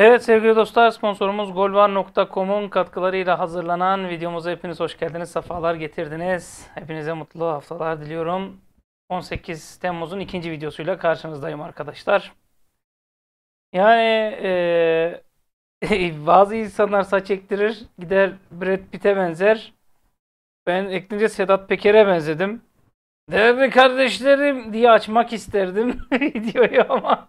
Evet sevgili dostlar, sponsorumuz golvar.com'un katkılarıyla hazırlanan videomuza hepiniz hoş geldiniz, sefalar getirdiniz. Hepinize mutlu haftalar diliyorum. 18 Temmuz'un ikinci videosuyla karşınızdayım arkadaşlar. Yani bazı insanlar saç ektirir, gider Brad Pitt'e benzer. Ben eklince Sedat Peker'e benzedim. Değerli kardeşlerim diye açmak isterdim videoyu ama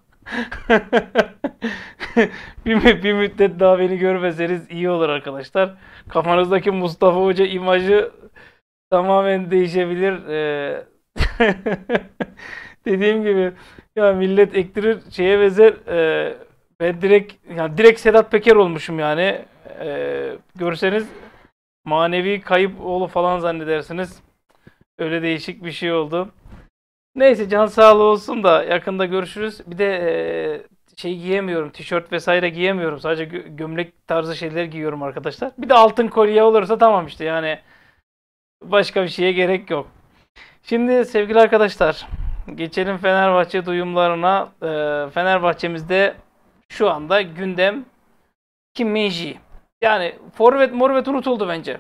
bir müddet daha beni görmeseniz iyi olur arkadaşlar. Kafanızdaki Mustafa Hoca imajı tamamen değişebilir. Dediğim gibi ya millet ektirir şeye benzer. Ben direkt Sedat Peker olmuşum yani. Görseniz manevi kayıp oğlu falan zannedersiniz. Öyle değişik bir şey oldu. Neyse, can sağlığı olsun da yakında görüşürüz. Bir de şey giyemiyorum, tişört vesaire giyemiyorum. Sadece gömlek tarzı şeyler giyiyorum arkadaşlar. Bir de altın kolye olursa tamam işte, yani başka bir şeye gerek yok. Şimdi sevgili arkadaşlar, geçelim Fenerbahçe duyumlarına. Fenerbahçe'mizde şu anda gündem Kim Min Jae. Yani forvet unutuldu bence.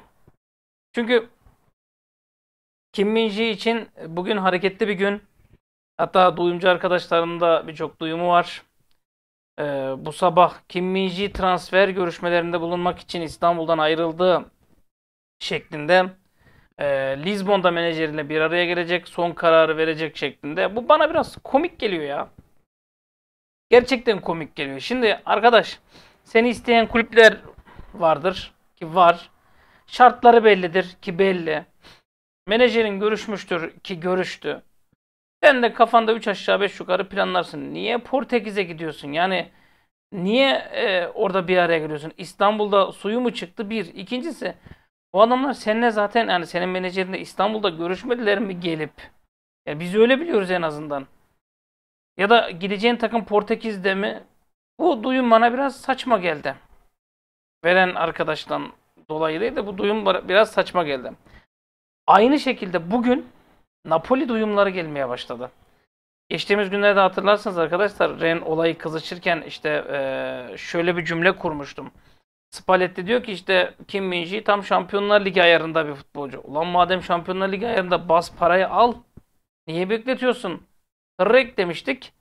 Çünkü Kim Min Jae için bugün hareketli bir gün. Hatta duyumcu arkadaşlarımın da birçok duyumu var. Bu sabah Kim Min Jae transfer görüşmelerinde bulunmak için İstanbul'dan ayrıldı şeklinde. Lizbon'da menajeriyle bir araya gelecek, son kararı verecek şeklinde. Bu bana biraz komik geliyor ya. Gerçekten komik geliyor. Şimdi arkadaş, seni isteyen kulüpler vardır ki var. Şartları bellidir ki belli. Menajerin görüşmüştür ki görüştü. Sen de kafanda 3 aşağı 5 yukarı planlarsın. Niye Portekiz'e gidiyorsun? Yani niye orada bir araya geliyorsun? İstanbul'da suyu mu çıktı? Bir. İkincisi, bu adamlar seninle zaten, yani senin menajerinle İstanbul'da görüşmediler mi gelip? Yani biz öyle biliyoruz en azından. Ya da gideceğin takım Portekiz'de mi? Bu duyum bana biraz saçma geldi. Veren arkadaştan dolayı değil de bu duyum biraz saçma geldi. Aynı şekilde bugün Napoli duyumları gelmeye başladı. Geçtiğimiz günlerde hatırlarsanız arkadaşlar, Rennes olayı kızışırken işte şöyle bir cümle kurmuştum. Spalletti diyor ki işte Kim Min Jae tam Şampiyonlar Ligi ayarında bir futbolcu. Ulan madem Şampiyonlar Ligi ayarında, bas parayı al. Niye bekletiyorsun? Direkt demiştik.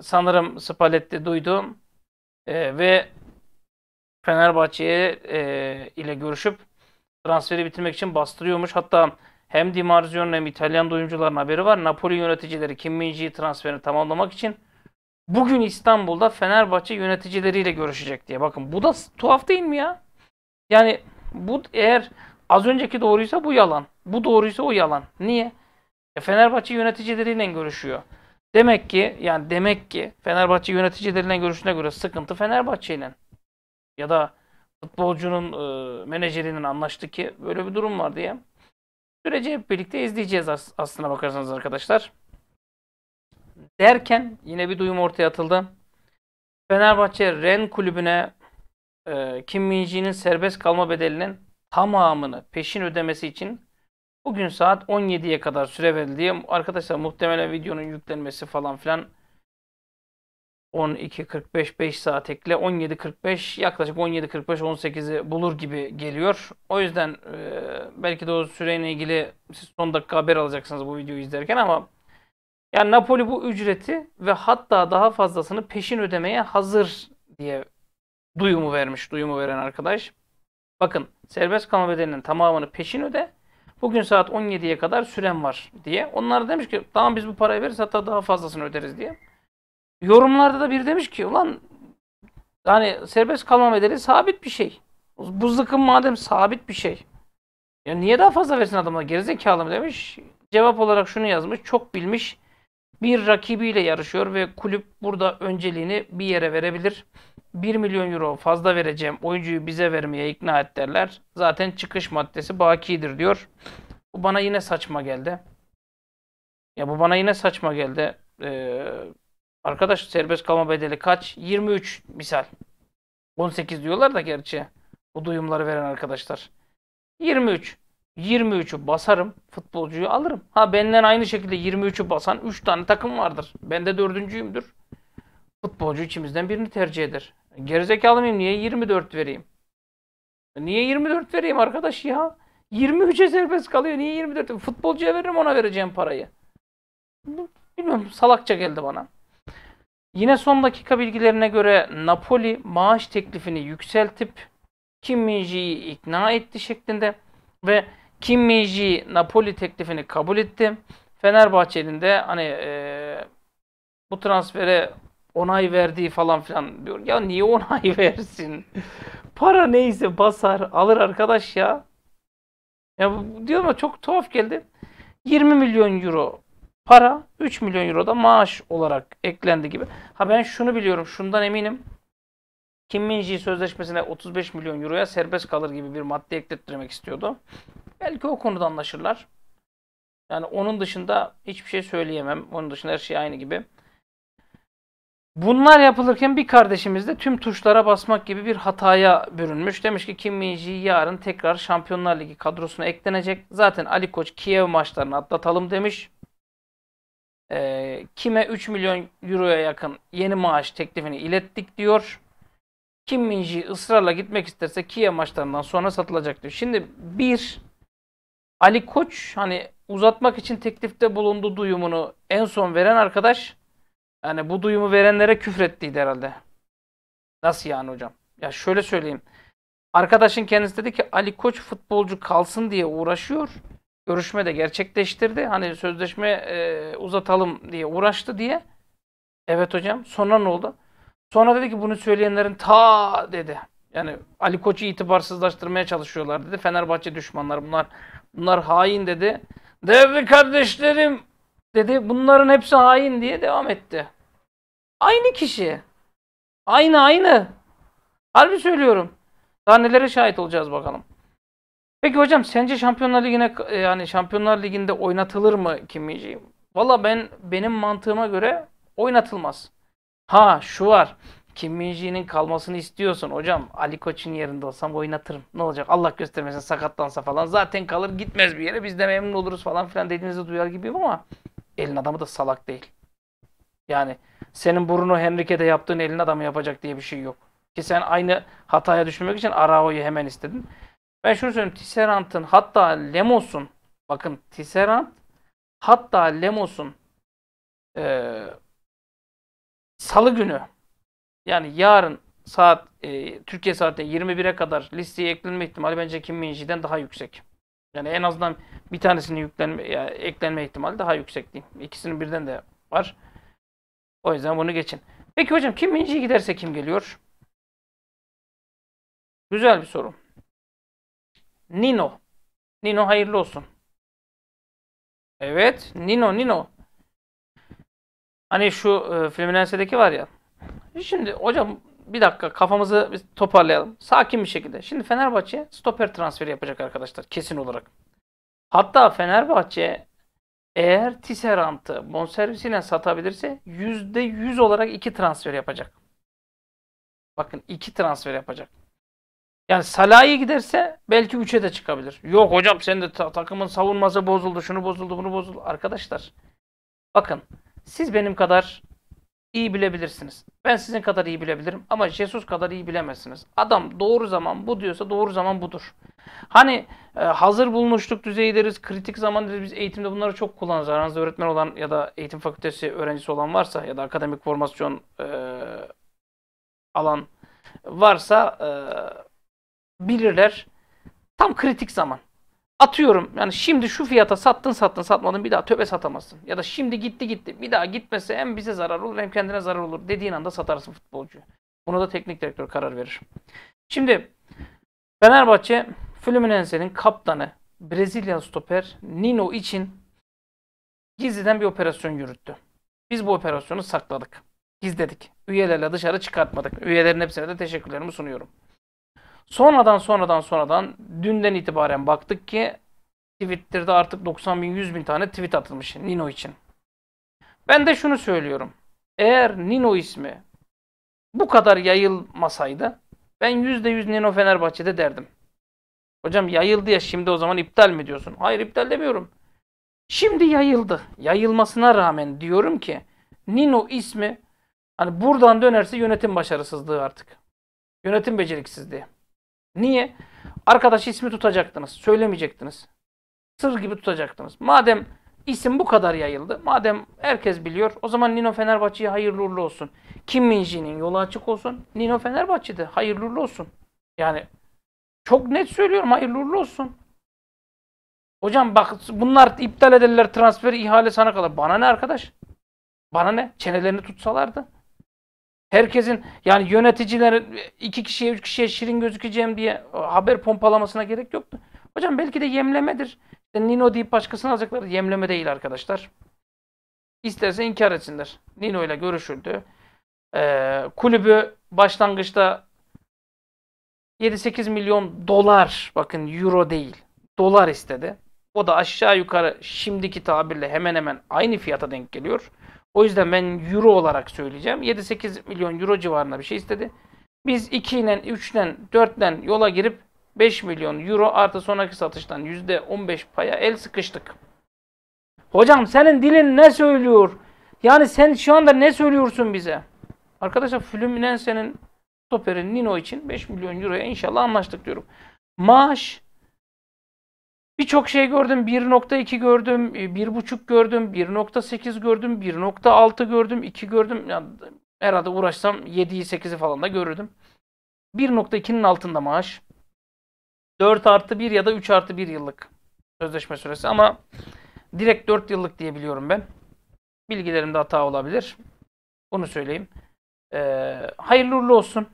Sanırım Spalletti duydu. Ve Fenerbahçe'ye ile görüşüp transferi bitirmek için bastırıyormuş. Hatta hem Di Marzio'nun hem İtalyan duyumcuların haberi var. Napoli yöneticileri Kim Min Jae transferini tamamlamak için bugün İstanbul'da Fenerbahçe yöneticileriyle görüşecek diye. Bakın bu da tuhaf değil mi ya? Yani bu, eğer az önceki doğruysa bu yalan. Bu doğruysa o yalan. Niye? Fenerbahçe yöneticileriyle görüşüyor. Demek ki Fenerbahçe yöneticileriyle görüşüne göre sıkıntı Fenerbahçe'yle. Ya da futbolcunun menajerinin anlaştı ki böyle bir durum var diye. Süreci hep birlikte izleyeceğiz aslına bakarsanız arkadaşlar. Derken yine bir duyum ortaya atıldı. Fenerbahçe Rennes kulübüne Kim Min Jae'nin serbest kalma bedelinin tamamını peşin ödemesi için bugün saat 17'ye kadar süre verildi diye. Arkadaşlar muhtemelen videonun yüklenmesi falan filan 12.45 5 saat ekle 17.45, yaklaşık 17.45 18'i bulur gibi geliyor. O yüzden belki de o süreyle ilgili siz son dakika haber alacaksınız bu videoyu izlerken, ama yani Napoli bu ücreti ve hatta daha fazlasını peşin ödemeye hazır diye duyumu vermiş, duyumu veren arkadaş. Bakın, serbest kalma bedelinin tamamını peşin öde. Bugün saat 17'ye kadar süren var diye. Onlar demiş ki tamam, biz bu parayı veririz, hatta daha fazlasını öderiz diye. Yorumlarda da biri demiş ki ulan yani serbest kalma bedeli sabit bir şey. Bu zıkkım madem sabit bir şey, ya niye daha fazla versin adamlar, gerizekalı mı demiş. Cevap olarak şunu yazmış: çok bilmiş bir rakibiyle yarışıyor ve kulüp burada önceliğini bir yere verebilir. 1 milyon euro fazla vereceğim, oyuncuyu bize vermeye ikna et derler. Zaten çıkış maddesi bakidir diyor. Bu bana yine saçma geldi. Ya bu bana yine saçma geldi. Arkadaş serbest kalma bedeli kaç? 23 misal. 18 diyorlar da gerçi bu duyumları veren arkadaşlar. 23. 23'ü basarım, futbolcuyu alırım. Ha, benden aynı şekilde 23'ü basan 3 tane takım vardır. Ben de 4.'üyümdür. Futbolcu içimizden birini tercih eder. Gerizekalı mıyım? Niye 24 vereyim? Niye 24 vereyim arkadaş ya? 23'e serbest kalıyor. Niye 24? Futbolcuya veririm, ona vereceğim parayı. Bilmiyorum, salakça geldi bana. Yine son dakika bilgilerine göre Napoli maaş teklifini yükseltip Kim Min Jae'yi ikna etti şeklinde ve Kim Min Jae Napoli teklifini kabul etti. Fenerbahçe'nin de hani bu transfere onay verdiği falan filan diyor. Ya niye onay versin? Para neyse basar alır arkadaş ya. Ya diyorum ya, çok tuhaf geldi. 20 milyon euro para, 3 milyon euro da maaş olarak eklendi gibi. Ha ben şunu biliyorum, şundan eminim. Kim Min Jae sözleşmesine 35 milyon euroya serbest kalır gibi bir madde eklettirmek istiyordu. Belki o konuda anlaşırlar. Yani onun dışında hiçbir şey söyleyemem. Onun dışında her şey aynı gibi. Bunlar yapılırken bir kardeşimiz de tüm tuşlara basmak gibi bir hataya bürünmüş. Demiş ki Kim Min Jae yarın tekrar Şampiyonlar Ligi kadrosuna eklenecek. Zaten Ali Koç Kiev maçlarını atlatalım demiş. Kime 3 milyon euroya yakın yeni maaş teklifini ilettik diyor. Kim Min Jae ısrarla gitmek isterse Kiev maçlarından sonra satılacak diyor. Şimdi bir, Ali Koç hani uzatmak için teklifte bulunduğu duyumunu en son veren arkadaş, yani bu duyumu verenlere küfrettiydi herhalde. Nasıl yani hocam? Ya şöyle söyleyeyim. Arkadaşın kendisi dedi ki Ali Koç futbolcu kalsın diye uğraşıyor. Görüşme de gerçekleştirdi. Hani sözleşme uzatalım diye uğraştı diye. Evet hocam. Sonra ne oldu? Sonra dedi ki bunu söyleyenlerin ta dedi. Yani Ali Koç'u itibarsızlaştırmaya çalışıyorlar dedi. Fenerbahçe düşmanlar bunlar. Bunlar hain dedi. Değerli kardeşlerim dedi. Bunların hepsi hain diye devam etti. Aynı kişi. Aynı. Harbi söylüyorum. Daha nelere şahit olacağız bakalım. Peki hocam sence Şampiyonlar Ligi'ne, yani Şampiyonlar Ligi'nde oynatılır mı Kim Min Jae? Valla benim mantığıma göre oynatılmaz. Ha şu var. Kim Min Jae'nin kalmasını istiyorsun hocam. Ali Koç'un yerinde olsam oynatırım. Ne olacak? Allah göstermesin sakatlansa falan. Zaten kalır gitmez bir yere. Biz de memnun oluruz falan filan dediğinizi duyar gibiyim ama elin adamı da salak değil. Yani senin Bruno Henrique'de yaptığın elin adamı yapacak diye bir şey yok. Ki sen aynı hataya düşürmek için Arao'yu hemen istedin. Ben şunu söyleyeyim. Tisserand'ın hatta Lemos'un, bakın Tisserand hatta Lemos'un salı günü, yani yarın saat Türkiye saati 21'e kadar listeye eklenme ihtimali bence Kim Min Jae'den daha yüksek. Yani en azından bir tanesinin eklenme ihtimali daha yüksek diyeyim. İkisinin birden de var. O yüzden bunu geçin. Peki hocam Kim Min Jae giderse kim geliyor? Güzel bir soru. Nino. Nino hayırlı olsun. Evet. Nino. Hani şu Fluminense'deki var ya. Şimdi hocam bir dakika kafamızı biz toparlayalım. Sakin bir şekilde. Şimdi Fenerbahçe stoper transferi yapacak arkadaşlar. Kesin olarak. Hatta Fenerbahçe eğer Tisserand'ı bonservisiyle satabilirse %100 olarak 2 transfer yapacak. Bakın 2 transfer yapacak. Yani Salah'ya giderse belki 3'e de çıkabilir. Yok hocam sen de takımın savunması bozuldu, şunu bozuldu, bunu bozuldu. Arkadaşlar bakın siz benim kadar iyi bilebilirsiniz. Ben sizin kadar iyi bilebilirim ama Jesus kadar iyi bilemezsiniz. Adam doğru zaman bu diyorsa doğru zaman budur. Hani hazır bulmuşluk düzeyi deriz, kritik zaman deriz. Biz eğitimde bunları çok kullanırız. Aranızda öğretmen olan ya da eğitim fakültesi öğrencisi olan varsa ya da akademik formasyon alan varsa bilirler. Tam kritik zaman. Atıyorum yani şimdi şu fiyata sattın satmadın bir daha töbe satamazsın. Ya da şimdi gitti bir daha gitmese hem bize zarar olur hem kendine zarar olur dediğin anda satarsın futbolcuyu. Buna da teknik direktör karar verir. Şimdi Fenerbahçe Fluminense'nin kaptanı Brezilya stoper Nino için gizliden bir operasyon yürüttü. Biz bu operasyonu sakladık. Gizledik. Üyelerle dışarı çıkartmadık. Üyelerin hepsine de teşekkürlerimi sunuyorum. Sonradan dünden itibaren baktık ki Twitter'da artık 90.000-100.000 tane tweet atılmış Nino için. Ben de şunu söylüyorum. Eğer Nino ismi bu kadar yayılmasaydı ben %100 Nino Fenerbahçe'de derdim. Hocam yayıldı ya şimdi o zaman iptal mi diyorsun? Hayır iptal demiyorum. Şimdi yayıldı. Yayılmasına rağmen diyorum ki Nino ismi hani buradan dönerse yönetim başarısızlığı artık. Yönetim beceriksizliği. Niye? Arkadaş ismi tutacaktınız. Söylemeyecektiniz. Sır gibi tutacaktınız. Madem isim bu kadar yayıldı, madem herkes biliyor, o zaman Nino Fenerbahçe'ye hayırlı uğurlu olsun. Kim Min Jae'nin yolu açık olsun. Nino Fenerbahçe'de hayırlı uğurlu olsun. Yani çok net söylüyorum, hayırlı uğurlu olsun. Hocam bak, bunlar iptal ederler transferi, ihale sana kalır. Bana ne arkadaş? Bana ne? Çenelerini tutsalardı. Herkesin, yani yöneticilerin 2 kişiye 3 kişiye şirin gözükeceğim diye haber pompalamasına gerek yoktu. Hocam belki de yemlemedir. Nino deyip başkasını alacaklar. Yemleme değil arkadaşlar. İsterse inkar etsinler. Nino ile görüşüldü. Kulübü başlangıçta 7-8 milyon dolar, bakın euro değil, dolar istedi. O da aşağı yukarı şimdiki tabirle hemen hemen aynı fiyata denk geliyor. O yüzden ben euro olarak söyleyeceğim. 7-8 milyon euro civarında bir şey istedi. Biz 2'den, 3'den, 4'den yola girip 5 milyon euro artı sonraki satıştan %15 paya el sıkıştık. Hocam senin dilin ne söylüyor? Yani sen şu anda ne söylüyorsun bize? Arkadaşlar Fluminense'nin stoperi Nino için 5 milyon euroya inşallah anlaştık diyorum. Maaş, birçok şey gördüm. 1.2 gördüm, 1.5 gördüm, 1.8 gördüm, 1.6 gördüm, 2 gördüm. Yani herhalde uğraşsam 7'yi 8'i falan da görürdüm. 1.2'nin altında maaş. 4+1 ya da 3+1 yıllık sözleşme süresi ama direkt 4 yıllık diye biliyorum ben. Bilgilerimde hata olabilir. Onu söyleyeyim. Hayırlı uğurlu olsun.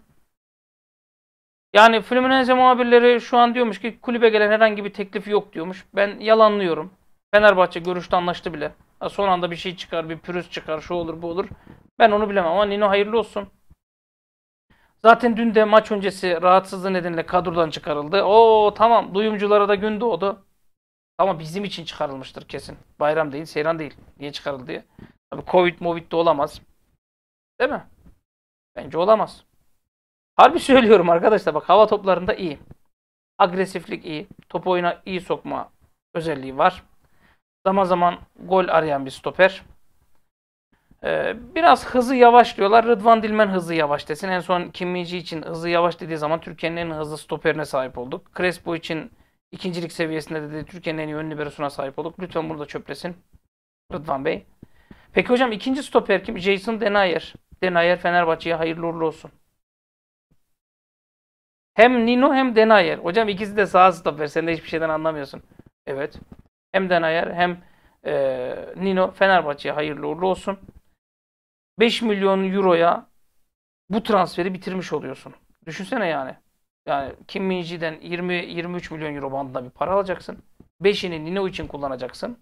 Yani Fluminense muhabirleri şu an diyormuş ki kulübe gelen herhangi bir teklifi yok diyormuş. Ben yalanlıyorum. Fenerbahçe görüşte anlaştı bile. Ha, son anda bir şey çıkar, bir pürüz çıkar, şu olur bu olur. Ben onu bilemem ama Nino hayırlı olsun. Zaten dün de maç öncesi rahatsızlığı nedeniyle kadrodan çıkarıldı. Oo tamam, duyumculara da gün doğdu. Ama bizim için çıkarılmıştır kesin. Bayram değil, seyran değil. Niye çıkarıldı diye. Tabii Covid de olamaz. Değil mi? Bence olamaz. Harbi söylüyorum arkadaşlar, bak hava toplarında iyi. Agresiflik iyi. Topu oyuna iyi sokma özelliği var. Zaman zaman gol arayan bir stoper. Biraz hızı yavaş diyorlar. Rıdvan Dilmen hızı yavaş desin. En son Kim Min Jae için hızı yavaş dediği zaman Türkiye'nin en hızlı stoperine sahip olduk. Crespo için ikincilik seviyesinde dediği Türkiye'nin en iyi ön liberosuna sahip olduk. Lütfen bunu da çöplesin Rıdvan Bey. Peki hocam ikinci stoper kim? Jason Denayer. Denayer Fenerbahçe'ye hayırlı uğurlu olsun. Hem Nino hem Denayer. Hocam ikisi de sağ stoper. Sen de hiçbir şeyden anlamıyorsun. Evet. Hem Denayer hem Nino Fenerbahçe'ye hayırlı uğurlu olsun. 5 milyon euroya bu transferi bitirmiş oluyorsun. Düşünsene yani. Yani Kim Min Jae'den 20-23 milyon euro bandında bir para alacaksın. 5'ini Nino için kullanacaksın.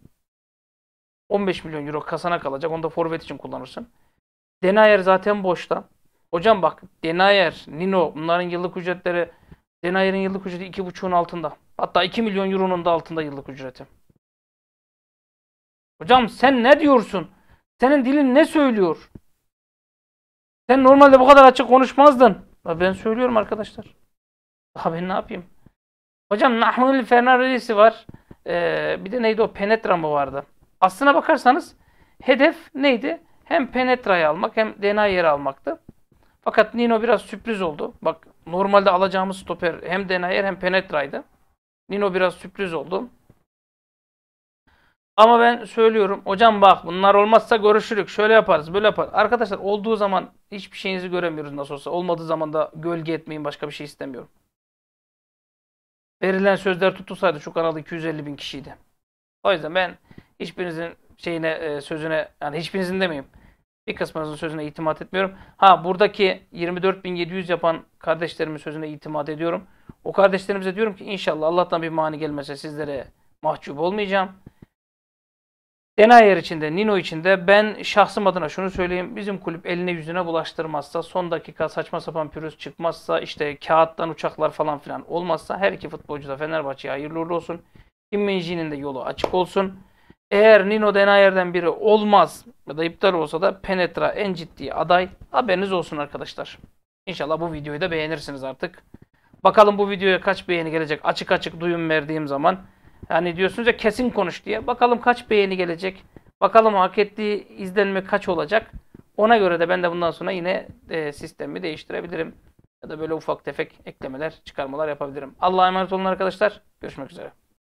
15 milyon euro kasana kalacak. Onu da forvet için kullanırsın. Denayer zaten boşta. Hocam bak, Denayer, Nino, bunların yıllık ücretleri, Denayer'in yıllık ücreti 2,5'un altında. Hatta 2 milyon euronun da altında yıllık ücreti. Hocam sen ne diyorsun? Senin dilin ne söylüyor? Sen normalde bu kadar açık konuşmazdın. Ben söylüyorum arkadaşlar. Daha ben ne yapayım? Hocam Nahmul Fenerlisi var. Bir de neydi o? Penetra mı vardı? Aslına bakarsanız hedef neydi? Hem Penetra'yı almak hem Denayer'i almaktı. Fakat Nino biraz sürpriz oldu. Bak normalde alacağımız stoper hem Denayer hem Penetra'ydı. Nino biraz sürpriz oldu. Ama ben söylüyorum. Hocam bak bunlar olmazsa görüşürük. Şöyle yaparız, böyle yaparız. Arkadaşlar olduğu zaman hiçbir şeyinizi göremiyoruz nasıl olsa. Olmadığı zaman da gölge etmeyin. Başka bir şey istemiyorum. Verilen sözler tutulsaydı şu kanalda 250 bin kişiydi. O yüzden ben hiçbirinizin şeyine, sözüne, yani hiçbirinizin demeyeyim, bir kısmınızın sözüne itimat etmiyorum. Ha buradaki 24.700 yapan kardeşlerimin sözüne itimat ediyorum. O kardeşlerimize diyorum ki inşallah Allah'tan bir mani gelmese sizlere mahcup olmayacağım. Denayer için de Nino için de ben şahsım adına şunu söyleyeyim. Bizim kulüp eline yüzüne bulaştırmazsa, son dakika saçma sapan pürüz çıkmazsa, işte kağıttan uçaklar falan filan olmazsa her iki futbolcu da Fenerbahçe'ye hayırlı uğurlu olsun. Kim Min Jae'nin de yolu açık olsun. Eğer Nino Denayer'den biri olmaz ya da iptal olsa da Penetra en ciddi aday. Haberiniz olsun arkadaşlar. İnşallah bu videoyu da beğenirsiniz artık. Bakalım bu videoya kaç beğeni gelecek. Açık açık duyum verdiğim zaman. Yani diyorsunuz ya kesin konuş diye. Bakalım kaç beğeni gelecek. Bakalım hak ettiği izlenme kaç olacak. Ona göre de ben de bundan sonra yine sistemi değiştirebilirim. ya da böyle ufak tefek eklemeler, çıkarmalar yapabilirim. Allah'a emanet olun arkadaşlar. Görüşmek üzere.